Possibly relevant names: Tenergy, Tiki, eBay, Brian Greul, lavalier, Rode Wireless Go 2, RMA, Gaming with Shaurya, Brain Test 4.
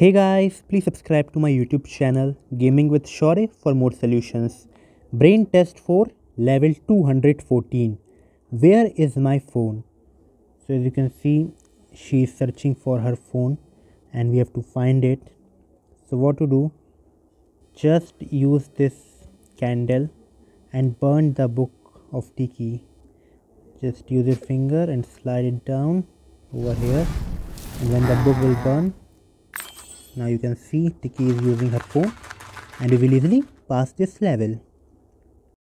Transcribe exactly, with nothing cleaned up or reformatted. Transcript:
Hey guys, please subscribe to my YouTube channel Gaming with Shaurya for more solutions. Brain Test four, level two hundred fourteen. Where is my phone? So as you can see, she is searching for her phone and we have to find it. So what to do? Just use this candle and burn the book of Tiki. Just use your finger and slide it down over here, and when the book will burn. Now you can see Tiki is using her phone and we will easily pass this level.